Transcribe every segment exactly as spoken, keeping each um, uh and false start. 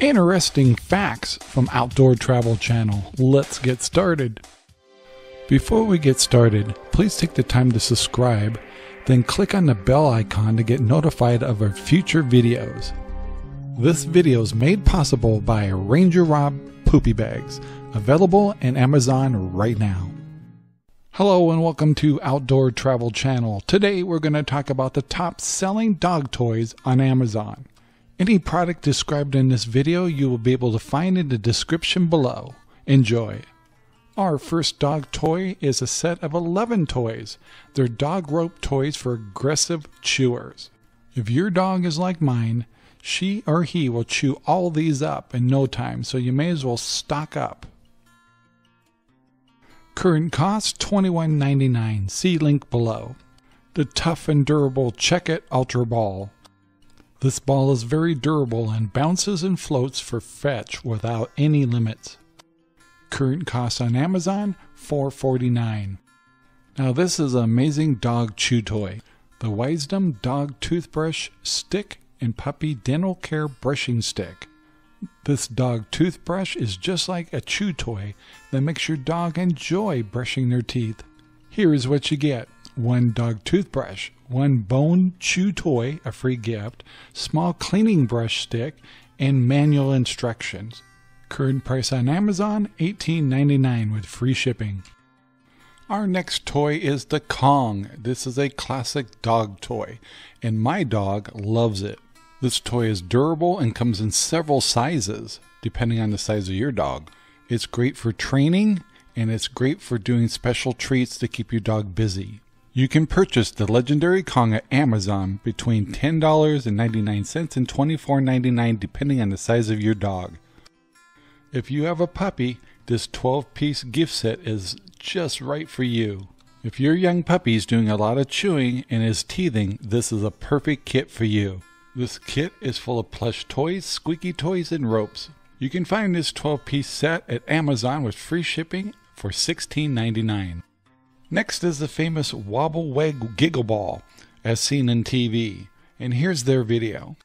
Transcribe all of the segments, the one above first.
interesting facts from Outdoor Travel Channel. Let's get started. Before we get started, please take the time to subscribe, then click on the bell icon to get notified of our future videos. This video is made possible by Ranger Rob Poopy Bags, available in Amazon right now. Hello and welcome to Outdoor Travel Channel. Today we're going to talk about the top selling dog toys on Amazon. Any product described in this video you will be able to find in the description below. Enjoy! Our first dog toy is a set of eleven toys. They're dog rope toys for aggressive chewers. If your dog is like mine, she or he will chew all these up in no time, so you may as well stock up. Current cost twenty-one ninety-nine. See link below. The tough and durable Chuckit Ultra Ball. This ball is very durable and bounces and floats for fetch without any limits. Current cost on Amazon four forty-nine. Now this is an amazing dog chew toy. The Wisdom Dog Toothbrush Stick and Puppy Dental Care Brushing Stick. This dog toothbrush is just like a chew toy that makes your dog enjoy brushing their teeth. Here is what you get. One dog toothbrush, one bone chew toy, a free gift, small cleaning brush stick, and manual instructions. Current price on Amazon eighteen ninety-nine with free shipping. Our next toy is the Kong. This is a classic dog toy, and my dog loves it. This toy is durable and comes in several sizes, depending on the size of your dog. It's great for training, and it's great for doing special treats to keep your dog busy. You can purchase the legendary Kong at Amazon between ten ninety-nine and twenty-four ninety-nine depending on the size of your dog. If you have a puppy, this twelve-piece gift set is just right for you. If your young puppy is doing a lot of chewing and is teething, this is a perfect kit for you. This kit is full of plush toys, squeaky toys, and ropes. You can find this twelve-piece set at Amazon with free shipping for sixteen ninety-nine. Next is the famous Wobble Wag Giggle Ball, as seen in T V. And here's their video.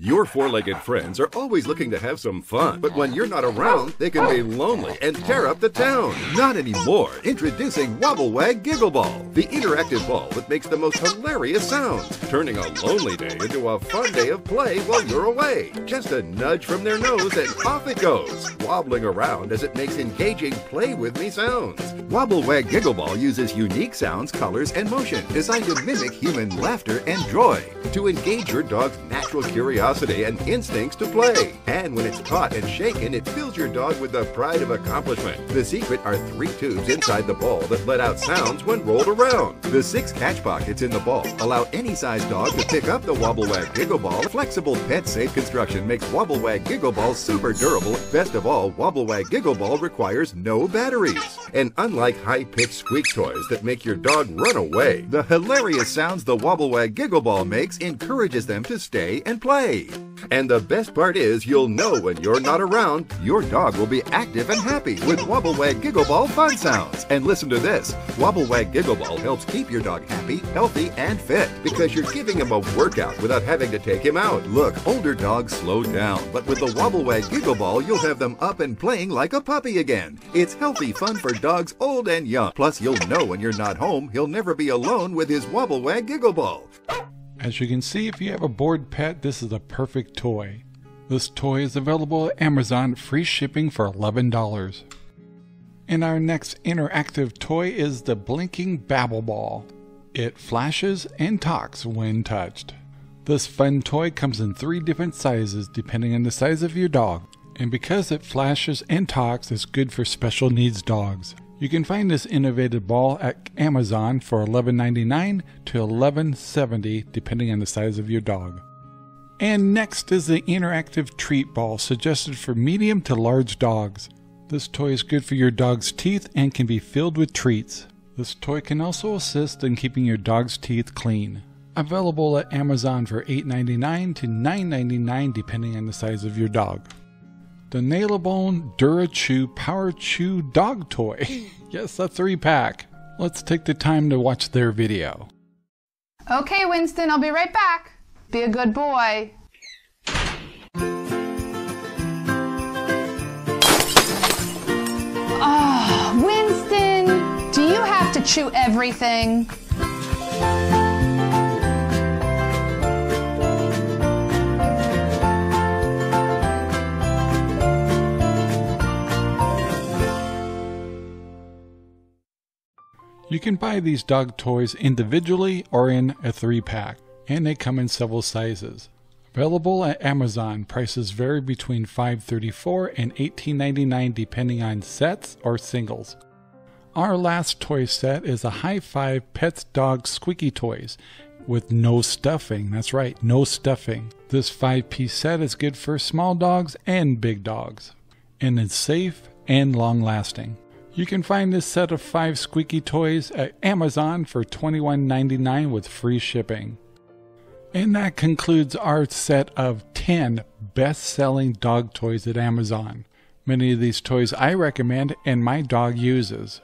Your four-legged friends are always looking to have some fun, but when you're not around, they can be lonely and tear up the town. Not anymore. Introducing Wobble Wag Giggle Ball, the interactive ball that makes the most hilarious sounds, turning a lonely day into a fun day of play while you're away. Just a nudge from their nose and off it goes, wobbling around as it makes engaging play with me sounds. Wobble Wag Giggle Ball uses unique sounds, colors, and motion designed to mimic human laughter and joy to engage your dog's natural curiosity and instincts to play. And when it's caught and shaken, it fills your dog with the pride of accomplishment. The secret are three tubes inside the ball that let out sounds when rolled around. The six catch pockets in the ball allow any size dog to pick up the Wobble Wag Giggle Ball. Flexible pet-safe construction makes Wobble Wag Giggle Ball super durable. Best of all, Wobble Wag Giggle Ball requires no batteries. And unlike Like high-pitched squeak toys that make your dog run away, the hilarious sounds the Wobble Wag Giggle Ball makes encourages them to stay and play. And the best part is, you'll know when you're not around, your dog will be active and happy with Wobble Wag Giggle Ball fun sounds. And listen to this, Wobble Wag Giggle Ball helps keep your dog happy, healthy, and fit because you're giving him a workout without having to take him out. Look, older dogs slow down, but with the Wobble Wag Giggle Ball, you'll have them up and playing like a puppy again. It's healthy fun for dogs all old and young. Plus, you'll know when you're not home, he'll never be alone with his Wobble Wag Giggle Ball. As you can see, if you have a bored pet, this is a perfect toy. This toy is available at Amazon, free shipping for eleven dollars. And our next interactive toy is the Blinking Babble Ball. It flashes and talks when touched. This fun toy comes in three different sizes depending on the size of your dog. And because it flashes and talks, it's good for special needs dogs. You can find this innovative ball at Amazon for eleven ninety-nine to eleven seventy depending on the size of your dog. And next is the interactive treat ball suggested for medium to large dogs. This toy is good for your dog's teeth and can be filled with treats. This toy can also assist in keeping your dog's teeth clean. Available at Amazon for eight ninety-nine to nine ninety-nine depending on the size of your dog. The Nylabone Dura-Chew Power Chew Dog Toy. Yes, a three-pack. Let's take the time to watch their video. Okay, Winston, I'll be right back. Be a good boy. chew everything. You can buy these dog toys individually or in a three-pack, and they come in several sizes. Available at Amazon, prices vary between five dollars and thirty-four cents and eighteen ninety-nine depending on sets or singles. Our last toy set is a High Five Pets Dog Squeaky Toys with no stuffing. That's right, no stuffing. This five-piece set is good for small dogs and big dogs, and it's safe and long-lasting. You can find this set of five squeaky toys at Amazon for twenty-one ninety-nine with free shipping. And that concludes our set of ten best-selling dog toys at Amazon. Many of these toys I recommend and my dog uses.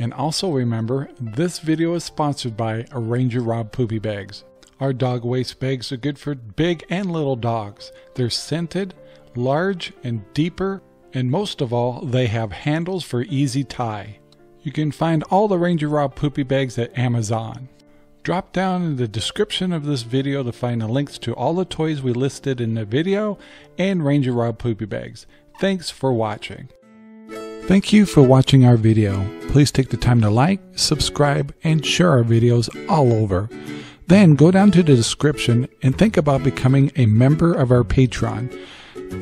And also remember, this video is sponsored by Ranger Rob Poopy Bags. Our dog waste bags are good for big and little dogs. They're scented, large, and deeper. And most of all, they have handles for easy tie. You can find all the Ranger Rob Poopy Bags at Amazon. Drop down in the description of this video to find the links to all the toys we listed in the video and Ranger Rob Poopy Bags. Thanks for watching. Thank you for watching our video. Please take the time to like, subscribe, and share our videos all over. Then go down to the description and think about becoming a member of our Patreon.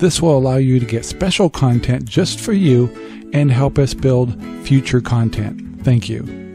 This will allow you to get special content just for you and help us build future content. Thank you.